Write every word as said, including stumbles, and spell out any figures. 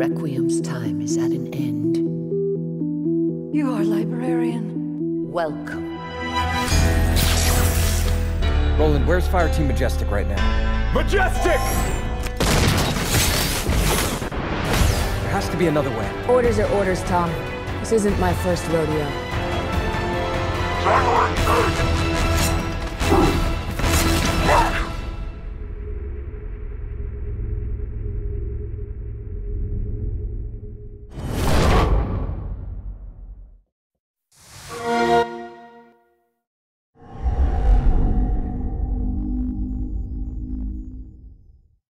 Requiem's time is at an end. You are librarian. Welcome. Roland, where's Fireteam Majestic right now? Majestic! There has to be another way. Orders are orders, Tom. This isn't my first rodeo. Downward!